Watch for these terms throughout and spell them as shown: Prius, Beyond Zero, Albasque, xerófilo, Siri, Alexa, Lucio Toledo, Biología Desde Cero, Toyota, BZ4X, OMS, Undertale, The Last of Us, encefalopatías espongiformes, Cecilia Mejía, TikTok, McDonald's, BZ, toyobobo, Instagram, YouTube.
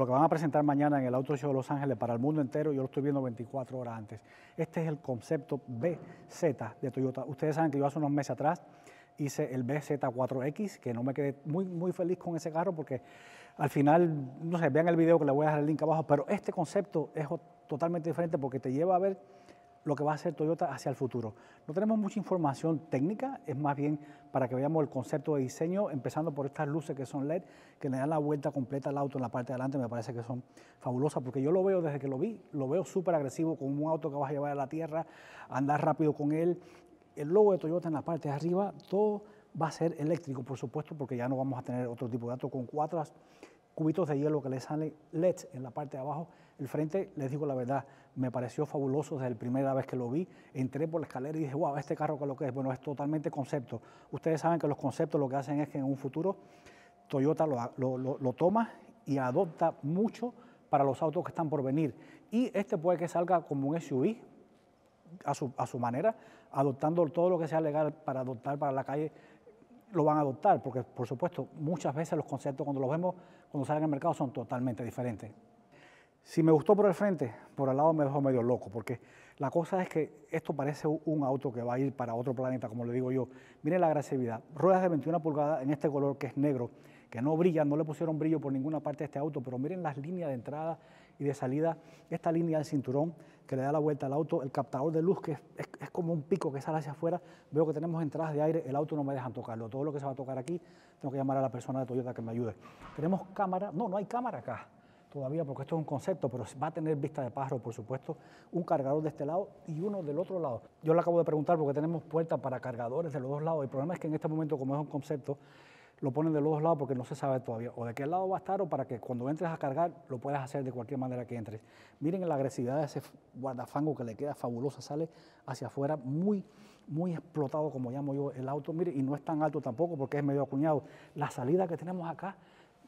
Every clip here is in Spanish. Lo que van a presentar mañana en el Auto Show de Los Ángeles para el mundo entero, yo lo estoy viendo 24 horas antes. Este es el concepto BZ de Toyota. Ustedes saben que yo hace unos meses atrás hice el BZ4X, que no me quedé muy feliz con ese carro porque al final, no sé, vean el video que les voy a dejar el link abajo, pero este concepto es totalmente diferente porque te lleva a ver lo que va a hacer Toyota hacia el futuro. No tenemos mucha información técnica, es más bien para que veamos el concepto de diseño, empezando por estas luces que son LED, que le dan la vuelta completa al auto en la parte de adelante, me parece que son fabulosas, porque yo lo veo desde que lo vi, lo veo súper agresivo, con un auto que vas a llevar a la tierra, andar rápido con él. El logo de Toyota en la parte de arriba, todo va a ser eléctrico, por supuesto, porque ya no vamos a tener otro tipo de auto con 4 cubitos de hielo que le salen LEDs en la parte de abajo. El frente, les digo la verdad, me pareció fabuloso desde la primera vez que lo vi. Entré por la escalera y dije, wow, este carro que lo que es. Bueno, es totalmente concepto. Ustedes saben que los conceptos lo que hacen es que en un futuro Toyota lo toma y adopta mucho para los autos que están por venir. Y este puede que salga como un SUV a su manera, adoptando todo lo que sea legal para adoptar para la calle. Lo van a adoptar porque, por supuesto, muchas veces los conceptos cuando los vemos, cuando salen al mercado, son totalmente diferentes. Si me gustó por el frente, por el lado me dejó medio loco, porque la cosa es que esto parece un auto que va a ir para otro planeta, como le digo yo. Miren la agresividad. Ruedas de 21 pulgadas en este color que es negro, que no brillan, no le pusieron brillo por ninguna parte de este auto, pero miren las líneas de entrada y de salida, esta línea del cinturón que le da la vuelta al auto, el captador de luz que es como un pico que sale hacia afuera. Veo que tenemos entradas de aire, el auto no me dejan tocarlo, todo lo que se va a tocar aquí tengo que llamar a la persona de Toyota que me ayude. Tenemos cámara, no hay cámara acá todavía porque esto es un concepto, pero va a tener vista de pájaro, por supuesto, un cargador de este lado y uno del otro lado. Yo le acabo de preguntar porque tenemos puertas para cargadores de los dos lados. El problema es que en este momento, como es un concepto, lo ponen de los dos lados porque no se sabe todavía o de qué lado va a estar o para que cuando entres a cargar lo puedas hacer de cualquier manera que entres. Miren la agresividad de ese guardafango que le queda fabulosa, sale hacia afuera muy explotado, como llamo yo, el auto. Miren, y no es tan alto tampoco porque es medio acuñado. La salida que tenemos acá,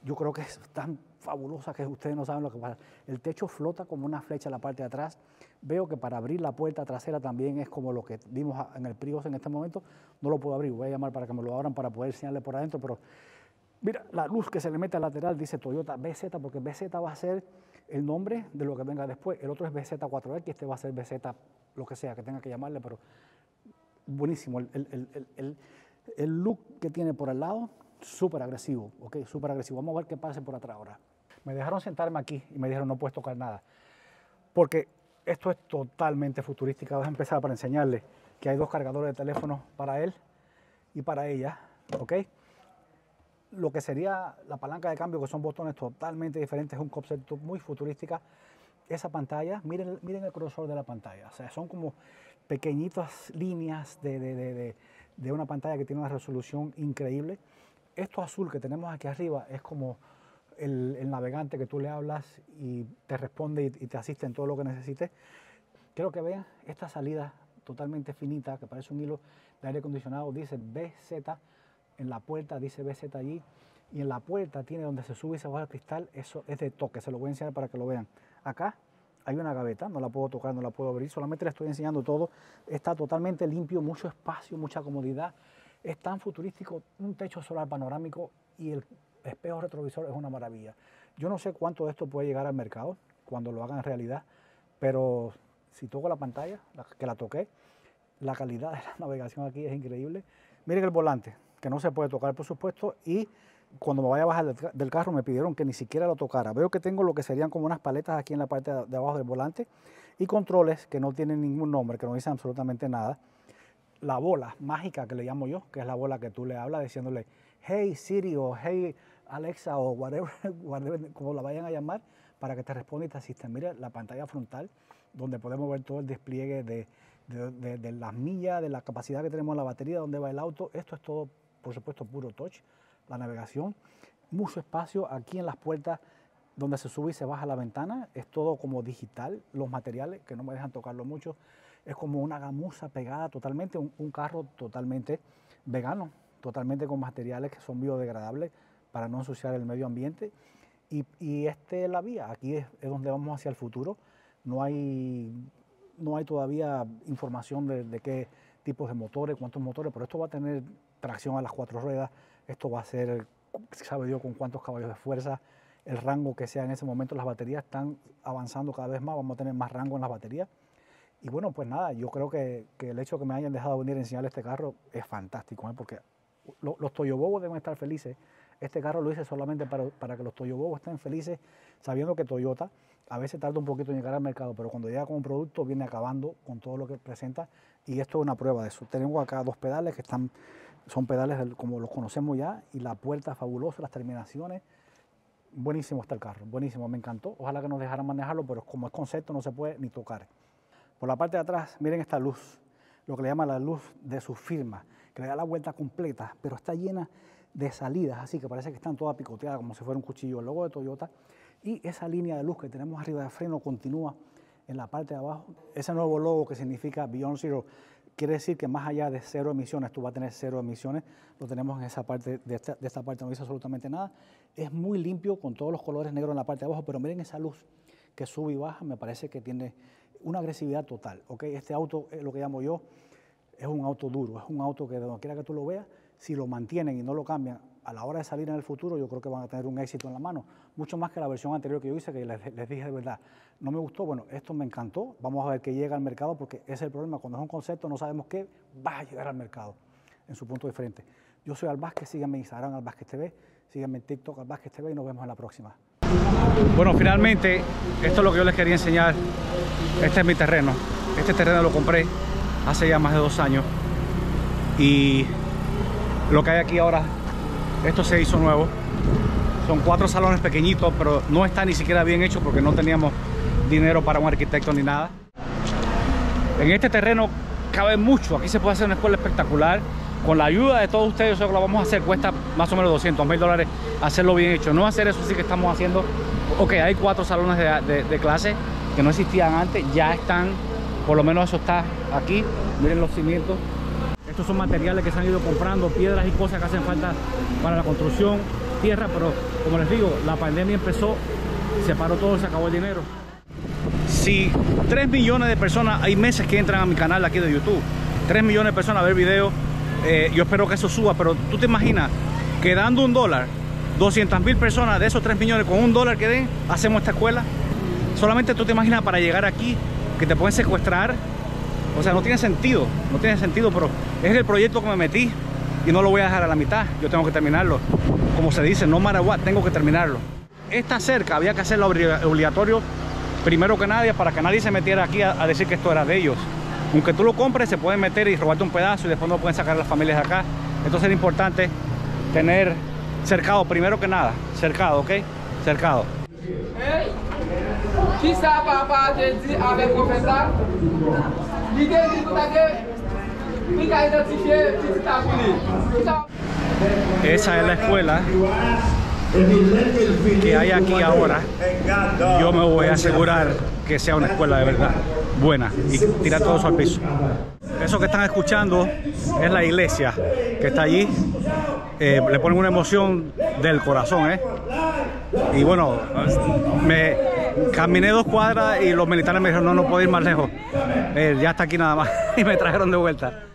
yo creo que es tan fabulosa que ustedes no saben lo que pasa. El techo flota como una flecha en la parte de atrás. Veo que para abrir la puerta trasera también es como lo que vimos en el Prius en este momento. No lo puedo abrir, voy a llamar para que me lo abran para poder enseñarle por adentro. Pero mira, la luz que se le mete al lateral dice Toyota BZ, porque BZ va a ser el nombre de lo que venga después. El otro es BZ4X, este va a ser BZ, lo que sea que tenga que llamarle, pero buenísimo. El look que tiene por el lado, súper agresivo, ok, súper agresivo. Vamos a ver qué pasa por atrás ahora. Me dejaron sentarme aquí y me dijeron no puedes tocar nada, porque esto es totalmente futurística. Voy a empezar para enseñarles que hay dos cargadores de teléfono para él y para ella, ok. Lo que sería la palanca de cambio, que son botones totalmente diferentes, es un concepto muy futurística. Esa pantalla, miren el grosor de la pantalla, o sea, son como pequeñitas líneas de una pantalla que tiene una resolución increíble. Esto azul que tenemos aquí arriba es como el navegante que tú le hablas y te responde y te asiste en todo lo que necesites. Quiero que vean esta salida totalmente finita que parece un hilo de aire acondicionado. Dice BZ en la puerta, dice BZ allí. Y en la puerta tiene donde se sube y se baja el cristal. Eso es de toque, se lo voy a enseñar para que lo vean. Acá hay una gaveta, no la puedo tocar, no la puedo abrir. Solamente le estoy enseñando todo. Está totalmente limpio, mucho espacio, mucha comodidad. Es tan futurístico, un techo solar panorámico y el espejo retrovisor es una maravilla. Yo no sé cuánto de esto puede llegar al mercado cuando lo hagan realidad, pero si toco la pantalla, que la toqué, la calidad de la navegación aquí es increíble. Miren el volante, que no se puede tocar por supuesto, y cuando me vaya a bajar del carro me pidieron que ni siquiera lo tocara. Veo que tengo lo que serían como unas paletas aquí en la parte de abajo del volante y controles que no tienen ningún nombre, que no dicen absolutamente nada. La bola mágica que le llamo yo, que es la bola que tú le hablas diciéndole hey Siri o hey Alexa o whatever como la vayan a llamar, para que te responda y te asista. Mira la pantalla frontal donde podemos ver todo el despliegue de las millas, de la capacidad que tenemos en la batería, donde va el auto. Esto es todo, por supuesto, puro touch. La navegación, mucho espacio aquí en las puertas donde se sube y se baja la ventana. Es todo como digital, los materiales que no me dejan tocarlo mucho. Es como una gamuza pegada totalmente, un carro totalmente vegano, totalmente con materiales que son biodegradables para no ensuciar el medio ambiente. Y este es la vía, aquí es donde vamos hacia el futuro. No hay todavía información de qué tipos de motores, cuántos motores, pero esto va a tener tracción a las 4 ruedas, esto va a ser, sabe Dios, con cuántos caballos de fuerza. el rango que sea en ese momento. Las baterías están avanzando cada vez más, vamos a tener más rango en las baterías. Y bueno, pues nada, yo creo que el hecho de que me hayan dejado venir a enseñarle este carro es fantástico, ¿eh? Porque los toyobobos deben estar felices. Este carro lo hice solamente para que los toyobobos estén felices, sabiendo que Toyota a veces tarda un poquito en llegar al mercado, pero cuando llega con un producto viene acabando con todo lo que presenta, y esto es una prueba de eso. Tenemos acá dos pedales que son pedales como los conocemos ya, y la puerta fabulosa, las terminaciones. Buenísimo está el carro, buenísimo, me encantó. Ojalá que nos dejaran manejarlo, pero como es concepto no se puede ni tocar. Por la parte de atrás, miren esta luz, lo que le llama la luz de su firma, que le da la vuelta completa, pero está llena de salidas, así que parece que están todas picoteadas como si fuera un cuchillo. El logo de Toyota y esa línea de luz que tenemos arriba de freno continúa en la parte de abajo. Ese nuevo logo que significa Beyond Zero quiere decir que más allá de cero emisiones, tú vas a tener cero emisiones. Lo tenemos en esa parte, de esta parte no dice absolutamente nada. Es muy limpio con todos los colores negros en la parte de abajo, pero miren esa luz que sube y baja, me parece que tiene una agresividad total, ¿ok? Este auto es lo que llamo yo, es un auto duro, es un auto que de donde quiera que tú lo veas, si lo mantienen y no lo cambian, a la hora de salir en el futuro yo creo que van a tener un éxito en la mano, mucho más que la versión anterior que yo hice, que les dije de verdad, no me gustó. Bueno, esto me encantó, vamos a ver qué llega al mercado, porque ese es el problema, cuando es un concepto no sabemos qué va a llegar al mercado, en su punto diferente. Yo soy Albasque, síganme en Instagram, Albasque TV, síganme en TikTok, Albasque TV, y nos vemos en la próxima. Bueno, finalmente, esto es lo que yo les quería enseñar. Este es mi terreno. Este terreno lo compré hace ya más de 2 años. Y lo que hay aquí ahora, esto se hizo nuevo. Son 4 salones pequeñitos, pero no está ni siquiera bien hecho porque no teníamos dinero para un arquitecto ni nada. En este terreno cabe mucho. Aquí se puede hacer una escuela espectacular. Con la ayuda de todos ustedes, eso que lo vamos a hacer, cuesta más o menos $200.000 hacerlo bien hecho. No hacer eso sí que estamos haciendo. Ok, hay 4 salones de clase que no existían antes, ya están, por lo menos eso está aquí. Miren los cimientos. Estos son materiales que se han ido comprando, piedras y cosas que hacen falta para la construcción, tierra, pero como les digo, la pandemia empezó, se paró todo, se acabó el dinero. Si 3 millones de personas, hay meses que entran a mi canal aquí de YouTube, 3 millones de personas a ver videos. Yo espero que eso suba, pero tú te imaginas que dando $1, 200.000 personas de esos 3 millones con $1 que den, hacemos esta escuela. Solamente tú te imaginas para llegar aquí que te pueden secuestrar. O sea, no tiene sentido, pero es el proyecto que me metí y no lo voy a dejar a la mitad. Yo tengo que terminarlo. Como se dice, no matter what, tengo que terminarlo. Esta cerca había que hacerlo obligatorio primero que nadie para que nadie se metiera aquí a decir que esto era de ellos. Aunque tú lo compres, se pueden meter y robarte un pedazo y después no pueden sacar a las familias de acá. Entonces es importante tener cercado, primero que nada. Cercado, ¿ok? Cercado. Esa es la escuela que hay aquí ahora. Yo me voy a asegurar que sea una escuela de verdad, buena, y tira todo eso al piso. Eso que están escuchando es la iglesia que está allí. Le ponen una emoción del corazón, ¿eh? Y bueno, me caminé 2 cuadras y los militares me dijeron no puedo ir más lejos, ya está aquí nada más, y me trajeron de vuelta.